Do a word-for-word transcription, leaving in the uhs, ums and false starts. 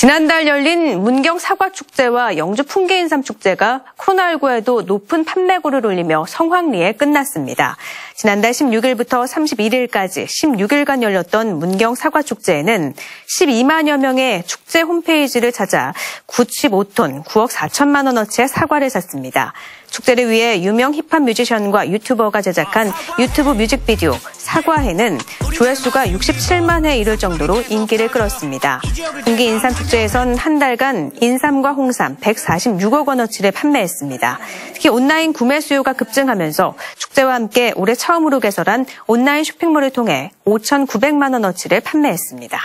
지난달 열린 문경 사과축제와 영주 풍계인삼축제가 코로나 십구에도 높은 판매고를 올리며 성황리에 끝났습니다. 지난달 십육일부터 삼십일일까지 십육일간 열렸던 문경 사과축제에는 십이만여 명의 축제 홈페이지를 찾아 구십오톤, 구억 사천만 원어치의 사과를 샀습니다. 축제를 위해 유명 힙합 뮤지션과 유튜버가 제작한 유튜브 뮤직비디오 사과회는 조회수가 육십칠만 회 이를 정도로 인기를 끌었습니다. 풍계인삼축제에선 한 달간 인삼과 홍삼 백사십육억 원어치를 판매했습니다. 특히 온라인 구매 수요가 급증하면서 축제와 함께 올해 처음으로 개설한 온라인 쇼핑몰을 통해 오천구백만 원어치를 판매했습니다.